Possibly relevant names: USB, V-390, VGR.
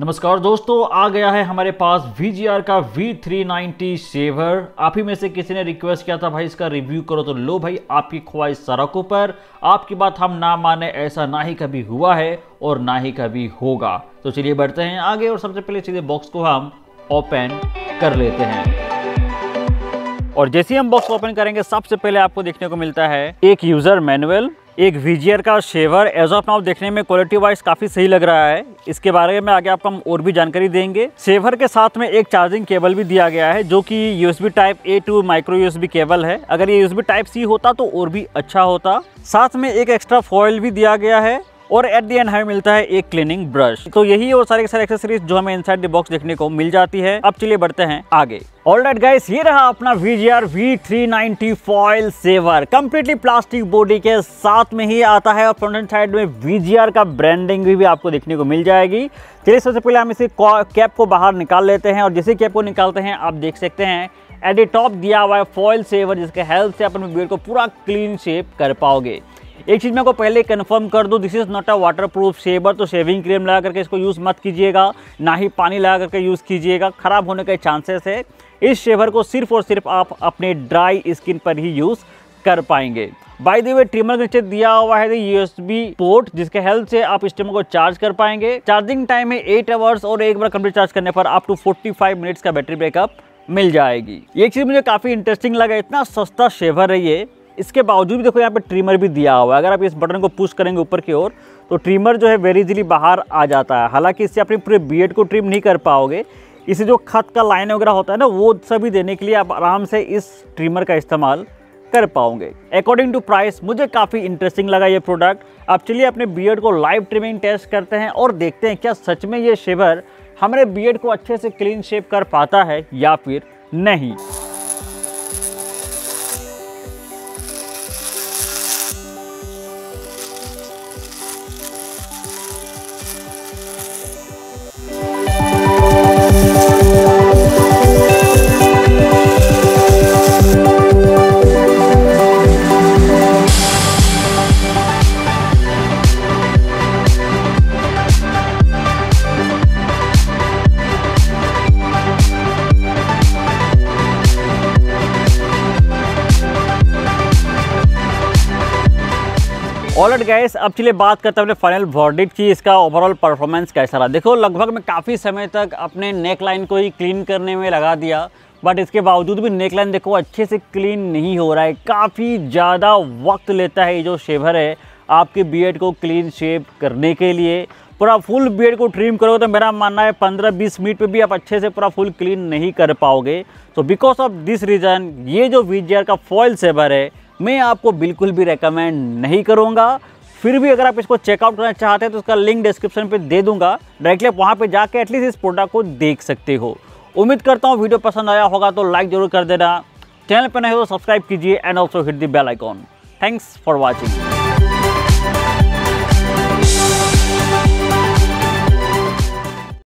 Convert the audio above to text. नमस्कार दोस्तों, आ गया है हमारे पास VGR का V390 शेवर। आप ही में से किसी ने रिक्वेस्ट किया था भाई इसका रिव्यू करो, तो लो भाई आपकी ख्वाहिश सड़कों पर। आपकी बात हम ना माने ऐसा ना ही कभी हुआ है और ना ही कभी होगा। तो चलिए बढ़ते हैं आगे और सबसे पहले सीधे बॉक्स को हम ओपन कर लेते हैं। और जैसे ही हम बॉक्स ओपन करेंगे सबसे पहले आपको देखने को मिलता है एक यूजर मैनुअल, एक VGR का शेवर। एज ऑफ नाउ देखने में क्वालिटी वाइज काफी सही लग रहा है। इसके बारे में आगे आपको हम और भी जानकारी देंगे। शेवर के साथ में एक चार्जिंग केबल भी दिया गया है जो कि USB Type A to micro USB cable है। अगर ये USB Type C होता तो और भी अच्छा होता। साथ में एक एक्स्ट्रा फॉइल भी दिया गया है और एट द एंड हमें मिलता है एक क्लीनिंग ब्रश। तो यही और सारे के सारे एक्सेसरीज जो हमें इनसाइड द बॉक्स देखने को मिल जाती है। अब चलिए बढ़ते हैं आगे। ऑलराइट गाइस, ये रहा अपना VGR V390 foil shaver. Completely plastic body के साथ में ही आता है और फ्रंट साइड में VGR का ब्रांडिंग भी आपको देखने को मिल जाएगी। चलिए सबसे पहले हम इसे कैप को बाहर निकाल लेते हैं और जैसे कैप को निकालते हैं आप देख सकते हैं एट द टॉप दिया हुआ है फॉइल सेवर, जिसके हेल्प से अपन बियर को पूरा क्लीन शेप कर पाओगे। एक चीज़ मैं को पहले कंफर्म कर दूं, this is not a waterproof shaver. तो शेविंग क्रीम लगा करके इसको यूज़ मत कीजिएगा, ना ही पानी लगा करके यूज़ कीजिएगा, ख़राब होने के चांसेस है। इस शेवर को सिर्फ और सिर्फ आप अपने ड्राई स्किन पर ही यूज़ कर पाएंगे। बाय द वे ट्रिमर के नीचे दिया हुआ है USB पोर्ट, जिसके हेल्प से आप इस ट्रिमर को चार्ज कर पाएंगे। चार्जिंग टाइम है 8 आवर्स और एक बार कंप्लीट चार्ज करने पर आप टू 45 मिनट्स का बैटरी बैकअप मिल जाएगी। एक चीज़ मुझे काफ़ी इंटरेस्टिंग लगा, इतना सस्ता शेवर है ये। इसके बावजूद भी देखो यहाँ पे ट्रिमर भी दिया हुआ है। अगर आप इस बटन को पुश करेंगे ऊपर की ओर तो ट्रिमर जो है वेरी इजीली बाहर आ जाता है। हालांकि इससे अपने पूरे बीयर्ड को ट्रिम नहीं कर पाओगे, इसे जो खत का लाइन वगैरह होता है ना, वो सभी देने के लिए आप आराम से इस ट्रिमर का इस्तेमाल कर पाओगे। अकॉर्डिंग टू प्राइस मुझे काफ़ी इंटरेस्टिंग लगा ये प्रोडक्ट। अब चलिए अपने बीयर्ड को लाइव ट्रिमिंग टेस्ट करते हैं और देखते हैं क्या सच में ये शेवर हमारे बीयर्ड को अच्छे से क्लीन शेप कर पाता है या फिर नहीं। ऑलराइट गाइस, अब चलिए बात करते हैं अपने फाइनल वर्डिक्ट की, इसका ओवरऑल परफॉर्मेंस कैसा रहा। देखो लगभग मैं काफ़ी समय तक अपने नेक लाइन को ही क्लीन करने में लगा दिया, बट इसके बावजूद भी नेक लाइन देखो अच्छे से क्लीन नहीं हो रहा है। काफ़ी ज़्यादा वक्त लेता है ये जो शेवर है आपके बियर्ड को क्लीन शेप करने के लिए। पूरा फुल बियर्ड को ट्रिम करोगे तो मेरा मानना है 15-20 मिनट पे भी आप अच्छे से पूरा फुल क्लीन नहीं कर पाओगे। तो बिकॉज ऑफ दिस रीज़न ये जो VGR का फॉइल शेवर है मैं आपको बिल्कुल भी रेकमेंड नहीं करूँगा। फिर भी अगर आप इसको चेकआउट करना चाहते हैं तो उसका लिंक डिस्क्रिप्शन पे दे दूँगा, डायरेक्टली आप वहाँ पे जाके एटलीस्ट इस प्रोडक्ट को देख सकते हो। उम्मीद करता हूँ वीडियो पसंद आया होगा तो लाइक जरूर कर देना। चैनल पर नए हो तो सब्सक्राइब कीजिए and also hit the bell icon. Thanks for watching.